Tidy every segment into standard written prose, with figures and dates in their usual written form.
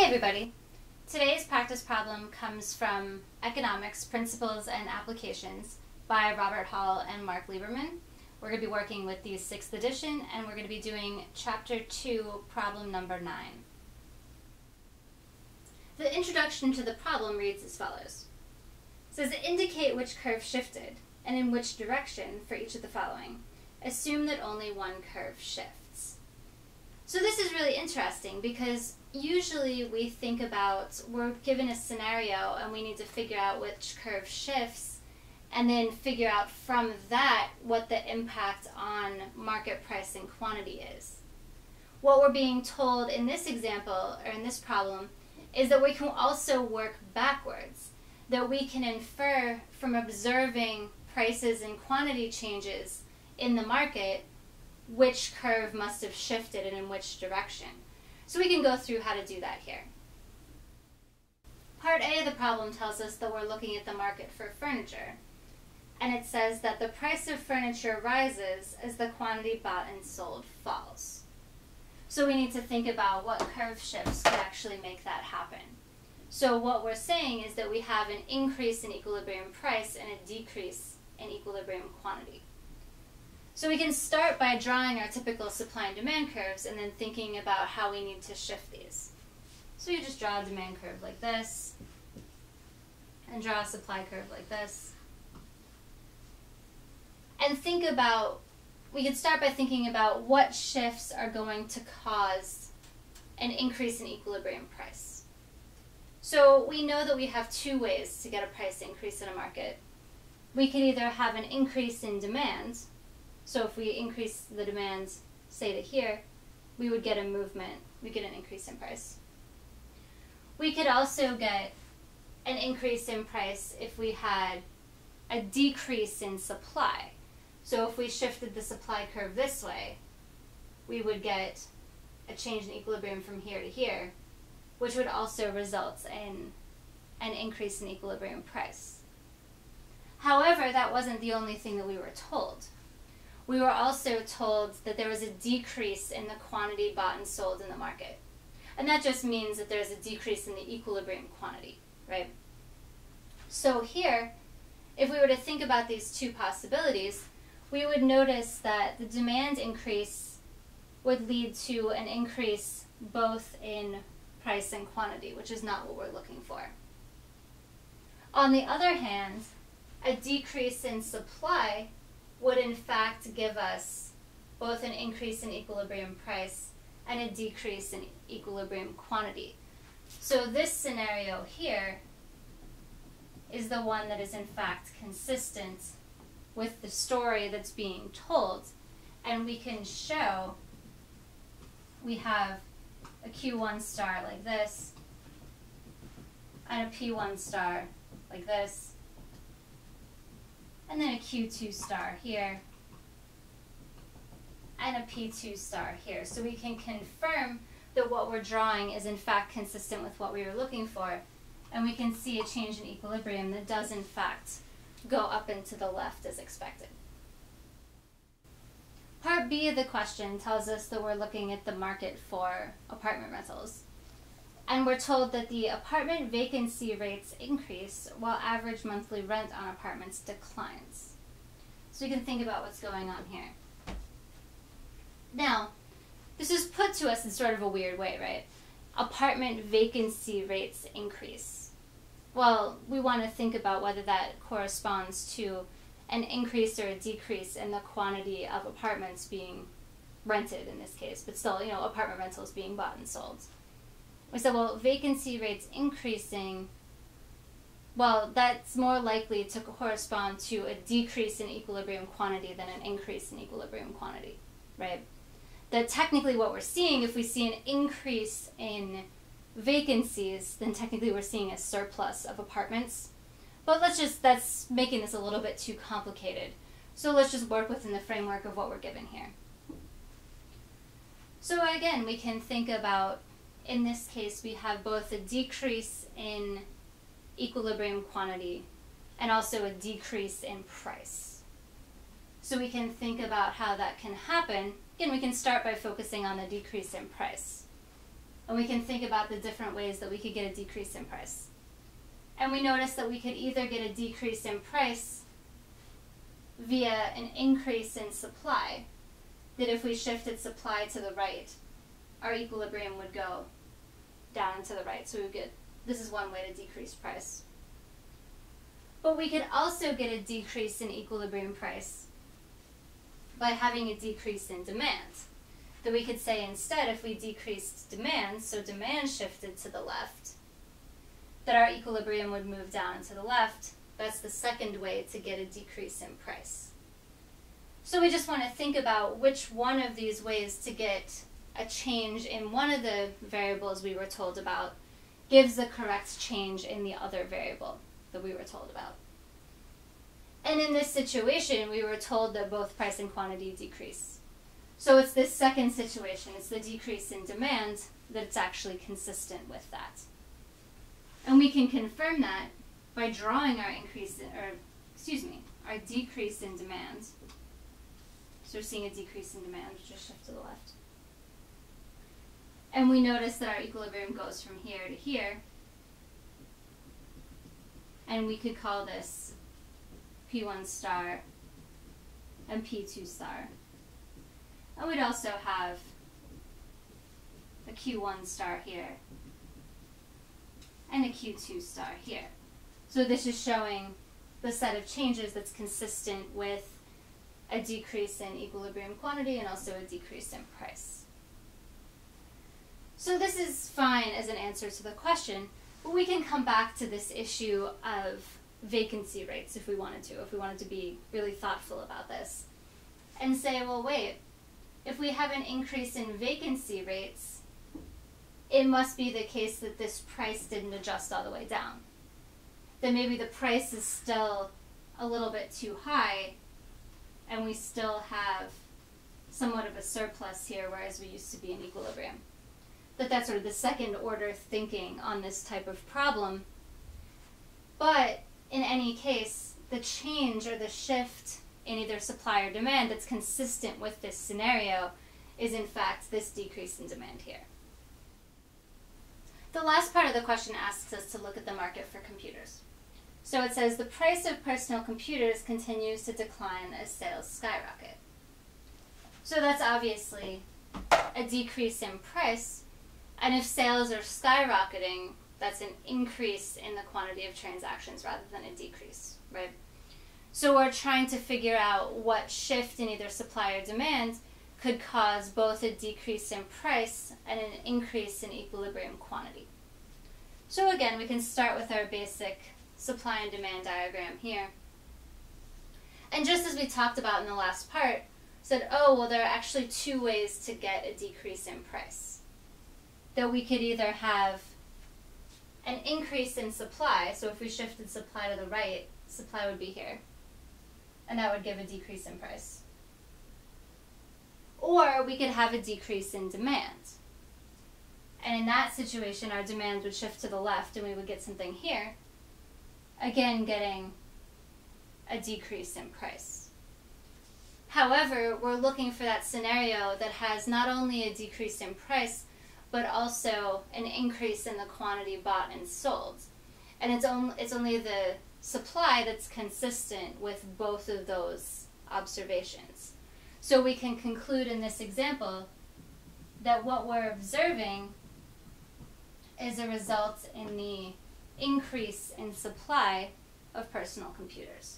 Hey everybody! Today's practice problem comes from Economics: Principles and Applications by Robert Hall and Mark Lieberman. We're going to be working with the 6th edition and we're going to be doing Chapter 2, Problem Number 9. The introduction to the problem reads as follows. It says, indicate which curve shifted and in which direction for each of the following. Assume that only one curve shifts. So this is really interesting because usually we think about, we're given a scenario and we need to figure out which curve shifts and then figure out from that what the impact on market price and quantity is. What we're being told in this example, or in this problem, is that we can also work backwards, that we can infer from observing prices and quantity changes in the market which curve must have shifted and in which direction. So we can go through how to do that here. Part A of the problem tells us that we're looking at the market for furniture, and it says that the price of furniture rises as the quantity bought and sold falls. So we need to think about what curve shifts could actually make that happen. So what we're saying is that we have an increase in equilibrium price and a decrease in equilibrium quantity. So we can start by drawing our typical supply and demand curves and then thinking about how we need to shift these. So you just draw a demand curve like this, and draw a supply curve like this. And think about, we can start by thinking about what shifts are going to cause an increase in equilibrium price. So we know that we have two ways to get a price increase in a market. We could either have an increase in demand. So if we increase the demand, say to here, we would get a movement, we get an increase in price. We could also get an increase in price if we had a decrease in supply. So if we shifted the supply curve this way, we would get a change in equilibrium from here to here, which would also result in an increase in equilibrium price. However, that wasn't the only thing that we were told. We were also told that there was a decrease in the quantity bought and sold in the market. And that just means that there's a decrease in the equilibrium quantity, right? So here, if we were to think about these two possibilities, we would notice that the demand increase would lead to an increase both in price and quantity, which is not what we're looking for. On the other hand, a decrease in supply would in fact give us both an increase in equilibrium price and a decrease in equilibrium quantity. So this scenario here is the one that is in fact consistent with the story that's being told, and we can show we have a Q1 star like this and a P1 star like this, and then a Q2 star here, and a P2 star here. So we can confirm that what we're drawing is in fact consistent with what we were looking for, and we can see a change in equilibrium that does in fact go up and to the left as expected. Part B of the question tells us that we're looking at the market for apartment rentals, and we're told that the apartment vacancy rates increase while average monthly rent on apartments declines. So we can think about what's going on here. Now, this is put to us in sort of a weird way, right? Apartment vacancy rates increase. Well, we want to think about whether that corresponds to an increase or a decrease in the quantity of apartments being rented in this case, but still, you know, apartment rentals being bought and sold. We said, well, vacancy rates increasing, well, that's more likely to correspond to a decrease in equilibrium quantity than an increase in equilibrium quantity, right? That technically what we're seeing, if we see an increase in vacancies, then technically we're seeing a surplus of apartments. But let's just, that's making this a little bit too complicated. So let's just work within the framework of what we're given here. So again, we can think about, in this case, we have both a decrease in equilibrium quantity and also a decrease in price. So we can think about how that can happen. Again, we can start by focusing on the decrease in price. and we can think about the different ways that we could get a decrease in price. And we noticed that we could either get a decrease in price via an increase in supply, that if we shifted supply to the right, our equilibrium would go down to the right. So we would get, this is one way to decrease price. But we could also get a decrease in equilibrium price by having a decrease in demand. That we could say instead, if we decreased demand, so demand shifted to the left, that our equilibrium would move down to the left. That's the second way to get a decrease in price. So we just want to think about which one of these ways to get a change in one of the variables we were told about gives the correct change in the other variable that we were told about. And in this situation, we were told that both price and quantity decrease. So it's this second situation, it's the decrease in demand, that's actually consistent with that. And we can confirm that by drawing our our decrease in demand. So we're seeing a decrease in demand, which is shift to the left. And we notice that our equilibrium goes from here to here. And we could call this P1 star and P2 star. And we'd also have a Q1 star here and a Q2 star here. So this is showing the set of changes that's consistent with a decrease in equilibrium quantity and also a decrease in price. So this is fine as an answer to the question, but we can come back to this issue of vacancy rates if we wanted to, be really thoughtful about this, and say, well, wait, if we have an increase in vacancy rates, it must be the case that this price didn't adjust all the way down. Then maybe the price is still a little bit too high, and we still have somewhat of a surplus here, whereas we used to be in equilibrium. That's sort of the second order thinking on this type of problem. But in any case, the change or the shift in either supply or demand that's consistent with this scenario is in fact this decrease in demand here. The last part of the question asks us to look at the market for computers. So it says the price of personal computers continues to decline as sales skyrocket. So that's obviously a decrease in price. And if sales are skyrocketing, that's an increase in the quantity of transactions rather than a decrease, right? So we're trying to figure out what shift in either supply or demand could cause both a decrease in price and an increase in equilibrium quantity. So again, we can start with our basic supply and demand diagram here. And just as we talked about in the last part, said, oh, well, there are actually two ways to get a decrease in price. That we could either have an increase in supply, so if we shifted supply to the right, supply would be here, and that would give a decrease in price. Or we could have a decrease in demand. And in that situation, our demand would shift to the left and we would get something here, again getting a decrease in price. However, we're looking for that scenario that has not only a decrease in price, but also an increase in the quantity bought and sold. And it's only the supply that's consistent with both of those observations. So we can conclude in this example that what we're observing is a result in the increase in supply of personal computers.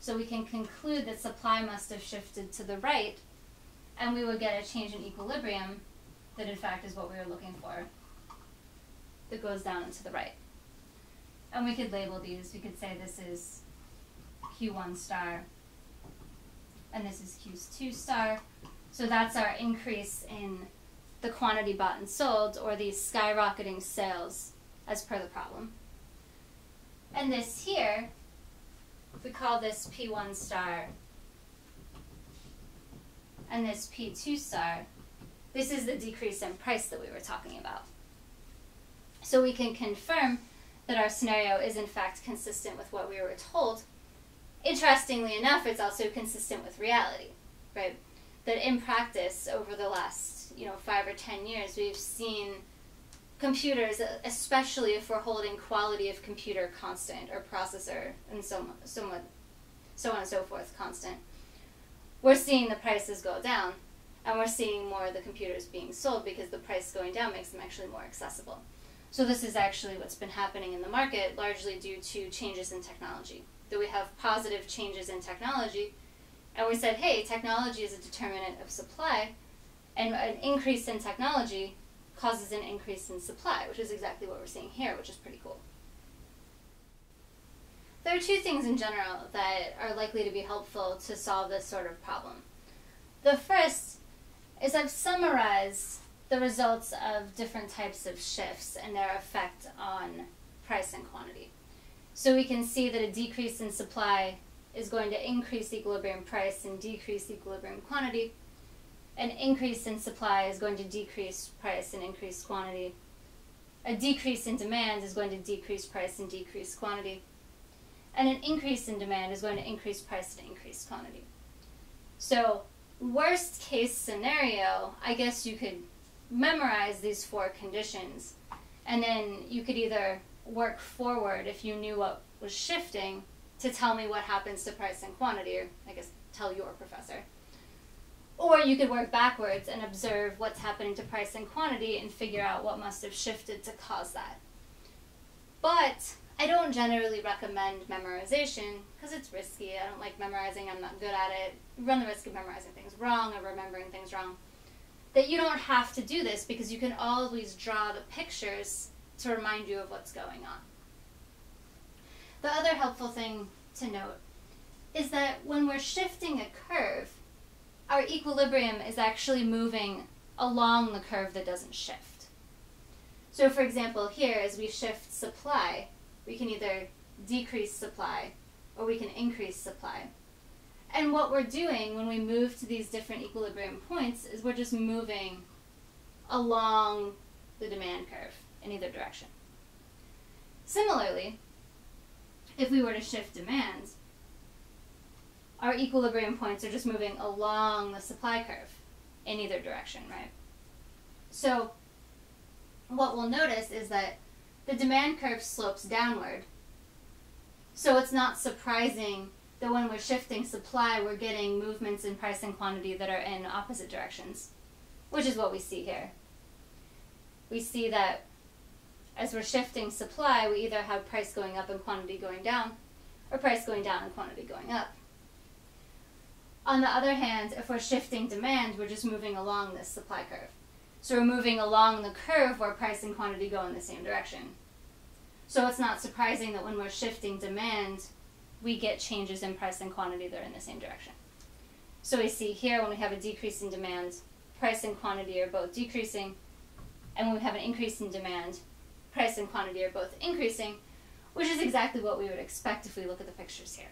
So we can conclude that supply must have shifted to the right, and we would get a change in equilibrium that in fact is what we were looking for, that goes down and to the right. And we could label these, we could say this is Q1 star, and this is Q2 star. So that's our increase in the quantity bought and sold, or these skyrocketing sales as per the problem. And this here, we call this P1 star, and this P2 star. This is the decrease in price that we were talking about. So we can confirm that our scenario is in fact consistent with what we were told. Interestingly enough, it's also consistent with reality, right? That in practice over the last 5 or 10 years, we've seen computers, especially if we're holding quality of computer constant, or processor, and so on and so forth constant, we're seeing the prices go down, and we're seeing more of the computers being sold because the price going down makes them actually more accessible. So this is actually what's been happening in the market, largely due to changes in technology, that we have positive changes in technology, and we said, hey, technology is a determinant of supply, and an increase in technology causes an increase in supply, which is exactly what we're seeing here, which is pretty cool. There are two things in general that are likely to be helpful to solve this sort of problem. The first is I've summarized the results of different types of shifts and their effect on price and quantity. So we can see that a decrease in supply is going to increase equilibrium price and decrease equilibrium quantity. An increase in supply is going to decrease price and increase quantity. A decrease in demand is going to decrease price and decrease quantity. And an increase in demand is going to increase price and increase quantity. So, worst case scenario, I guess you could memorize these four conditions, and then you could either work forward, if you knew what was shifting, to tell me what happens to price and quantity, or I guess tell your professor. Or you could work backwards and observe what's happening to price and quantity and figure out what must have shifted to cause that. But I don't generally recommend memorization because it's risky. I don't like memorizing. I'm not good at it. You run the risk of memorizing things wrong or remembering things wrong. That you don't have to do this because you can always draw the pictures to remind you of what's going on. The other helpful thing to note is that when we're shifting a curve, our equilibrium is actually moving along the curve that doesn't shift. So for example, here, as we shift supply, we can either decrease supply or we can increase supply. And what we're doing when we move to these different equilibrium points is we're just moving along the demand curve in either direction. Similarly, if we were to shift demand, our equilibrium points are just moving along the supply curve in either direction, right? So what we'll notice is that the demand curve slopes downward. So it's not surprising that when we're shifting supply, we're getting movements in price and quantity that are in opposite directions, which is what we see here. We see that as we're shifting supply, we either have price going up and quantity going down, or price going down and quantity going up. On the other hand, if we're shifting demand, we're just moving along this supply curve. So we're moving along the curve where price and quantity go in the same direction. So it's not surprising that when we're shifting demand, we get changes in price and quantity that are in the same direction. So we see here when we have a decrease in demand, price and quantity are both decreasing. And when we have an increase in demand, price and quantity are both increasing, which is exactly what we would expect if we look at the pictures here.